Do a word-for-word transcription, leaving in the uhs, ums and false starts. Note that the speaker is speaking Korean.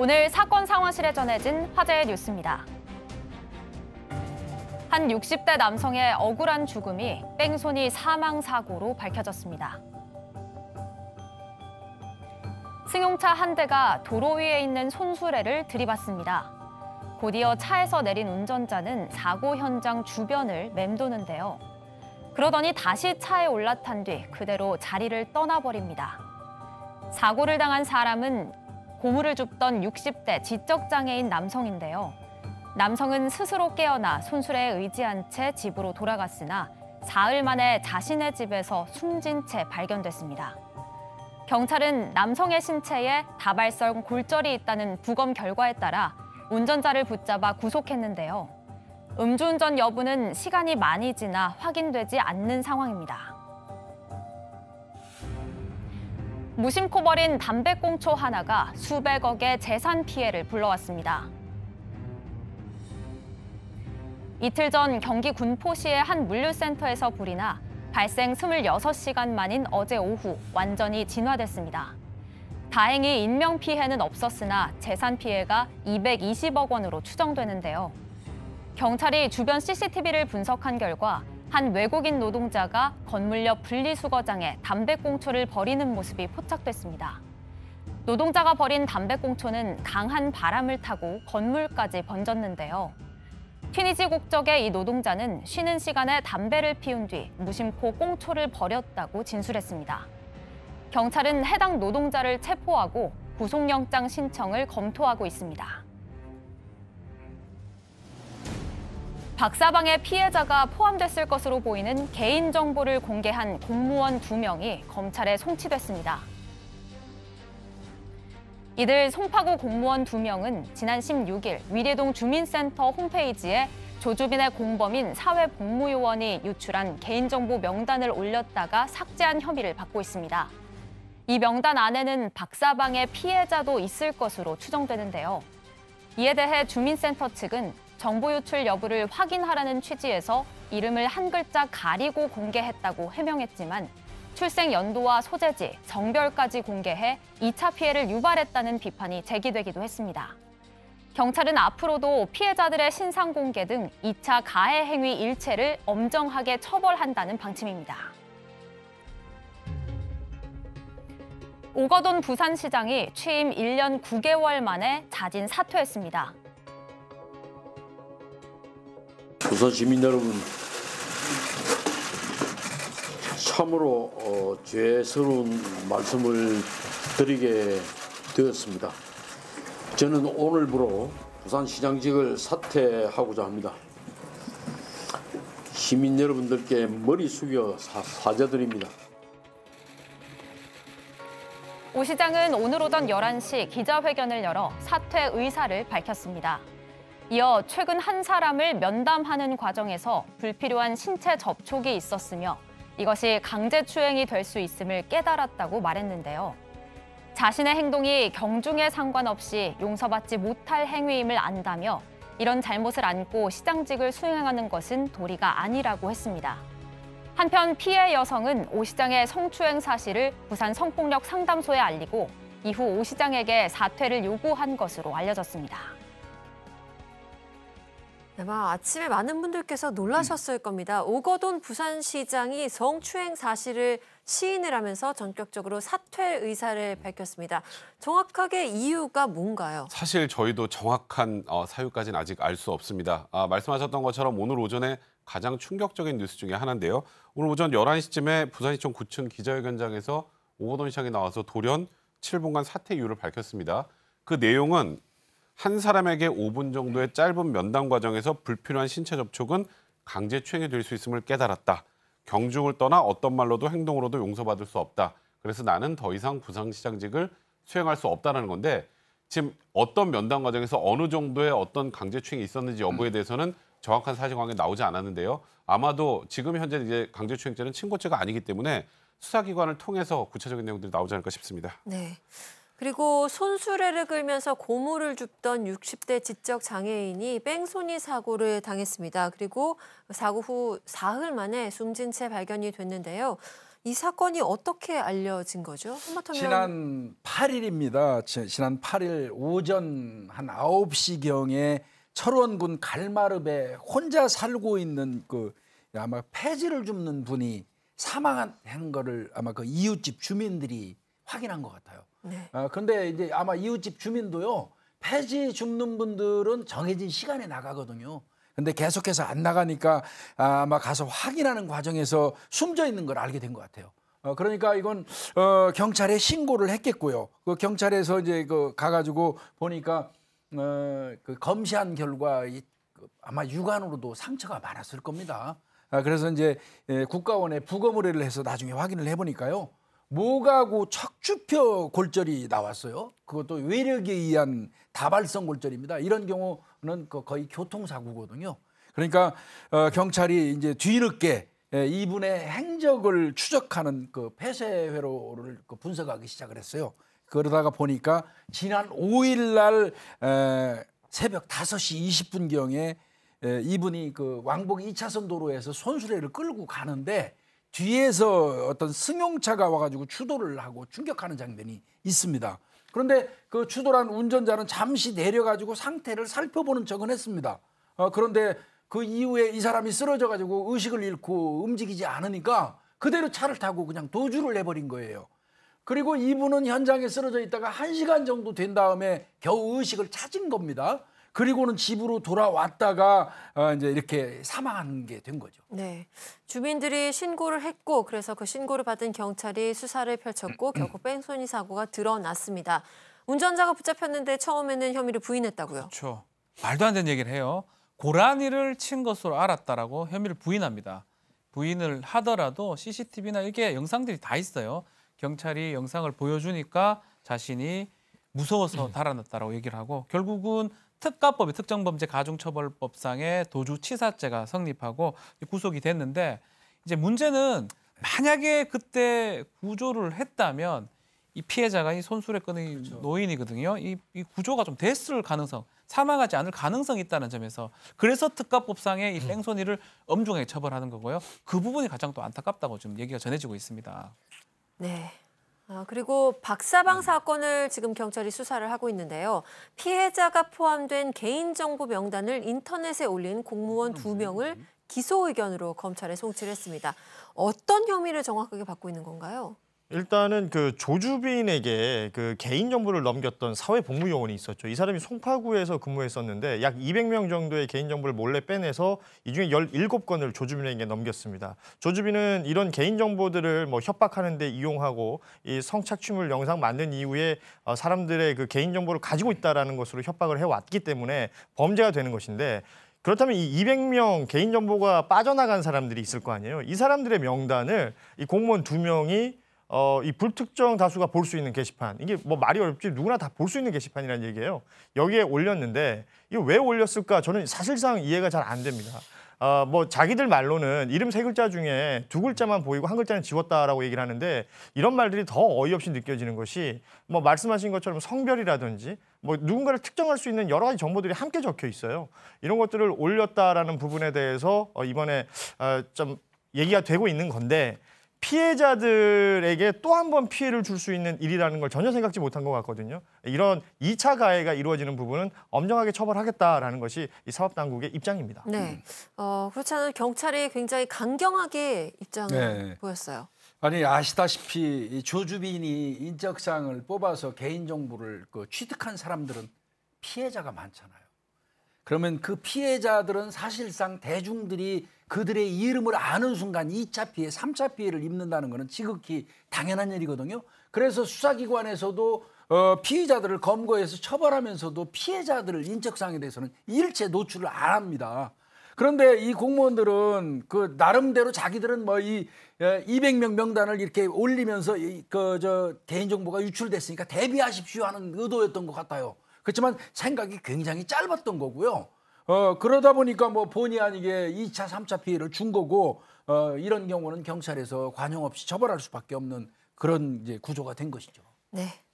오늘 사건 상황실에 전해진 화제의 뉴스입니다. 한 육십 대 남성의 억울한 죽음이 뺑소니 사망 사고로 밝혀졌습니다. 승용차 한 대가 도로 위에 있는 손수레를 들이받습니다. 곧이어 차에서 내린 운전자는 사고 현장 주변을 맴도는데요. 그러더니 다시 차에 올라탄 뒤 그대로 자리를 떠나버립니다. 사고를 당한 사람은 고무를 줍던 육십 대 지적장애인 남성인데요. 남성은 스스로 깨어나 손수레에 의지한 채 집으로 돌아갔으나 사흘 만에 자신의 집에서 숨진 채 발견됐습니다. 경찰은 남성의 신체에 다발성 골절이 있다는 부검 결과에 따라 운전자를 붙잡아 구속했는데요. 음주운전 여부는 시간이 많이 지나 확인되지 않는 상황입니다. 무심코 버린 담배꽁초 하나가 수백억의 재산 피해를 불러왔습니다. 이틀 전 경기 군포시의 한 물류센터에서 불이 나 발생 스물여섯 시간 만인 어제 오후 완전히 진화됐습니다. 다행히 인명피해는 없었으나 재산 피해가 이백이십억 원으로 추정되는데요. 경찰이 주변 씨씨티비를 분석한 결과 한 외국인 노동자가 건물 옆 분리수거장에 담배꽁초를 버리는 모습이 포착됐습니다. 노동자가 버린 담배꽁초는 강한 바람을 타고 건물까지 번졌는데요. 튀니지 국적의 이 노동자는 쉬는 시간에 담배를 피운 뒤 무심코 꽁초를 버렸다고 진술했습니다. 경찰은 해당 노동자를 체포하고 구속영장 신청을 검토하고 있습니다. 박사방의 피해자가 포함됐을 것으로 보이는 개인정보를 공개한 공무원 두 명이 검찰에 송치됐습니다. 이들 송파구 공무원 두 명은 지난 십육 일 위례동 주민센터 홈페이지에 조주빈의 공범인 사회복무요원이 유출한 개인정보 명단을 올렸다가 삭제한 혐의를 받고 있습니다. 이 명단 안에는 박사방의 피해자도 있을 것으로 추정되는데요. 이에 대해 주민센터 측은 정보 유출 여부를 확인하라는 취지에서 이름을 한 글자 가리고 공개했다고 해명했지만 출생 연도와 소재지, 성별까지 공개해 이 차 피해를 유발했다는 비판이 제기되기도 했습니다. 경찰은 앞으로도 피해자들의 신상 공개 등 이 차 가해 행위 일체를 엄정하게 처벌한다는 방침입니다. 오거돈 부산시장이 취임 일 년 구 개월 만에 자진 사퇴했습니다. 부산 시민 여러분, 참으로 어, 죄스러운 말씀을 드리게 되었습니다. 저는 오늘부로 부산시장직을 사퇴하고자 합니다. 시민 여러분들께 머리 숙여 사, 사죄드립니다. 오 시장은 오늘 오전 열한 시 기자회견을 열어 사퇴 의사를 밝혔습니다. 이어 최근 한 사람을 면담하는 과정에서 불필요한 신체 접촉이 있었으며 이것이 강제추행이 될 수 있음을 깨달았다고 말했는데요. 자신의 행동이 경중에 상관없이 용서받지 못할 행위임을 안다며 이런 잘못을 안고 시장직을 수행하는 것은 도리가 아니라고 했습니다. 한편 피해 여성은 오 시장의 성추행 사실을 부산 성폭력 상담소에 알리고 이후 오 시장에게 사퇴를 요구한 것으로 알려졌습니다. 아마 아침에 많은 분들께서 놀라셨을 겁니다. 오거돈 부산시장이 성추행 사실을 시인을 하면서 전격적으로 사퇴 의사를 밝혔습니다. 정확하게 이유가 뭔가요? 사실 저희도 정확한 사유까지는 아직 알 수 없습니다. 아, 말씀하셨던 것처럼 오늘 오전에 가장 충격적인 뉴스 중에 하나인데요. 오늘 오전 열한 시쯤에 부산시청 구층 기자회견장에서 오거돈 시장이 나와서 돌연 칠 분간 사퇴 이유를 밝혔습니다. 그 내용은 한 사람에게 오 분 정도의 짧은 면담 과정에서 불필요한 신체 접촉은 강제추행이 될 수 있음을 깨달았다. 경중을 떠나 어떤 말로도 행동으로도 용서받을 수 없다. 그래서 나는 더 이상 부산시장직을 수행할 수 없다는 건데 지금 어떤 면담 과정에서 어느 정도의 어떤 강제추행이 있었는지 여부에 대해서는 정확한 사실관계 나오지 않았는데요. 아마도 지금 현재 이제 강제추행죄는 친고죄가 아니기 때문에 수사기관을 통해서 구체적인 내용들이 나오지 않을까 싶습니다. 네. 그리고 손수레를 끌면서 고무를 줍던 육십 대 지적장애인이 뺑소니 사고를 당했습니다. 그리고 사고 후 사흘 만에 숨진 채 발견이 됐는데요. 이 사건이 어떻게 알려진 거죠? 하마터면... 지난 팔 일입니다. 지난 팔 일 오전 한 아홉 시경에 철원군 갈마읍에 혼자 살고 있는 그 아마 폐지를 줍는 분이 사망한 거를 아마 그 이웃집 주민들이 확인한 것 같아요. 네. 아, 근데 이제 아마 이웃집 주민도요, 폐지 줍는 분들은 정해진 시간에 나가거든요. 근데 계속해서 안 나가니까 아마 가서 확인하는 과정에서 숨져 있는 걸 알게 된 것 같아요. 어, 그러니까 이건 어, 경찰에 신고를 했겠고요. 그 경찰에서 이제 그 가가지고 보니까 어, 그 검시한 결과 이, 그 아마 육안으로도 상처가 많았을 겁니다. 아, 그래서 이제 예, 국가원에 부검 의뢰를 해서 나중에 확인을 해보니까요. 모가구 척추표 골절이 나왔어요. 그것도 외력에 의한 다발성 골절입니다. 이런 경우는 거의 교통사고거든요. 그러니까 경찰이 이제 뒤늦게 이분의 행적을 추적하는 그 폐쇄회로를 분석하기 시작을 했어요. 그러다가 보니까 지난 오 일 날 새벽 다섯 시 이십 분경에 이분이 그 왕복 이 차선 도로에서 손수레를 끌고 가는데 뒤에서 어떤 승용차가 와가지고 추돌을 하고 충격하는 장면이 있습니다. 그런데 그 추돌한 운전자는 잠시 내려가지고 상태를 살펴보는 척은 했습니다. 어, 그런데 그 이후에 이 사람이 쓰러져가지고 의식을 잃고 움직이지 않으니까 그대로 차를 타고 그냥 도주를 해버린 거예요. 그리고 이분은 현장에 쓰러져 있다가 한 시간 정도 된 다음에 겨우 의식을 찾은 겁니다. 그리고는 집으로 돌아왔다가 이제 이렇게 사망한 게 된 거죠. 네, 주민들이 신고를 했고 그래서 그 신고를 받은 경찰이 수사를 펼쳤고 결국 뺑소니 사고가 드러났습니다. 운전자가 붙잡혔는데 처음에는 혐의를 부인했다고요. 그렇죠. 말도 안 되는 얘기를 해요. 고라니를 친 것으로 알았다라고 혐의를 부인합니다. 부인을 하더라도 씨씨티비나 이게 영상들이 다 있어요. 경찰이 영상을 보여주니까 자신이 무서워서 달아났다라고 얘기를 하고 결국은 특가법이 특정범죄가중처벌법상의 도주치사죄가 성립하고 구속이 됐는데 이제 문제는 만약에 그때 구조를 했다면 이 피해자가 이 손수레 끄는 그렇죠. 노인이거든요. 이, 이 구조가 좀 됐을 가능성, 사망하지 않을 가능성이 있다는 점에서 그래서 특가법상의 이 뺑소니를 엄중하게 처벌하는 거고요. 그 부분이 가장 또 안타깝다고 지금 얘기가 전해지고 있습니다. 네. 아, 그리고 박사방 사건을 지금 경찰이 수사를 하고 있는데요. 피해자가 포함된 개인정보 명단을 인터넷에 올린 공무원 두 명을 기소 의견으로 검찰에 송치를 했습니다. 어떤 혐의를 정확하게 받고 있는 건가요? 일단은 그 조주빈에게 그 개인정보를 넘겼던 사회복무요원이 있었죠. 이 사람이 송파구에서 근무했었는데 약 이백 명 정도의 개인정보를 몰래 빼내서 이 중에 열일곱 건을 조주빈에게 넘겼습니다. 조주빈은 이런 개인정보들을 뭐 협박하는 데 이용하고 이 성착취물 영상 만든 이후에 사람들의 그 개인정보를 가지고 있다는 것으로 협박을 해왔기 때문에 범죄가 되는 것인데 그렇다면 이 이백 명 개인정보가 빠져나간 사람들이 있을 거 아니에요. 이 사람들의 명단을 이 공무원 두 명이 어, 이 불특정 다수가 볼 수 있는 게시판, 이게 뭐 말이 어렵지 누구나 다 볼 수 있는 게시판이라는 얘기예요. 여기에 올렸는데 이거 왜 올렸을까 저는 사실상 이해가 잘 안 됩니다. 어, 뭐 자기들 말로는 이름 세 글자 중에 두 글자만 보이고 한 글자는 지웠다라고 얘기를 하는데 이런 말들이 더 어이없이 느껴지는 것이 뭐 말씀하신 것처럼 성별이라든지 뭐 누군가를 특정할 수 있는 여러 가지 정보들이 함께 적혀 있어요. 이런 것들을 올렸다라는 부분에 대해서 어, 이번에 어, 좀 얘기가 되고 있는 건데 피해자들에게 또 한 번 피해를 줄 수 있는 일이라는 걸 전혀 생각지 못한 것 같거든요. 이런 이 차 가해가 이루어지는 부분은 엄정하게 처벌하겠다라는 것이 이 사법당국의 입장입니다. 네, 어, 그렇지 않아도 경찰이 굉장히 강경하게 입장을 네. 보였어요. 아니 아시다시피 이 조주빈이 인적사항을 뽑아서 개인정보를 그 취득한 사람들은 피해자가 많잖아요. 그러면 그 피해자들은 사실상 대중들이 그들의 이름을 아는 순간 이 차 피해, 삼 차 피해를 입는다는 것은 지극히 당연한 일이거든요. 그래서 수사기관에서도 어, 피의자들을 검거해서 처벌하면서도 피해자들을 인적사항에 대해서는 일체 노출을 안 합니다. 그런데 이 공무원들은 그 나름대로 자기들은 뭐 이 이백 명 명단을 이렇게 올리면서 그 저 개인정보가 유출됐으니까 대비하십시오 하는 의도였던 것 같아요. 그렇지만 생각이 굉장히 짧았던 거고요. 어, 그러다 보니까 뭐 본의 아니게 이 차, 삼 차 피해를 준 거고, 어, 이런 경우는 경찰에서 관용 없이 처벌할 수밖에 없는 그런 이제 구조가 된 것이죠. 네.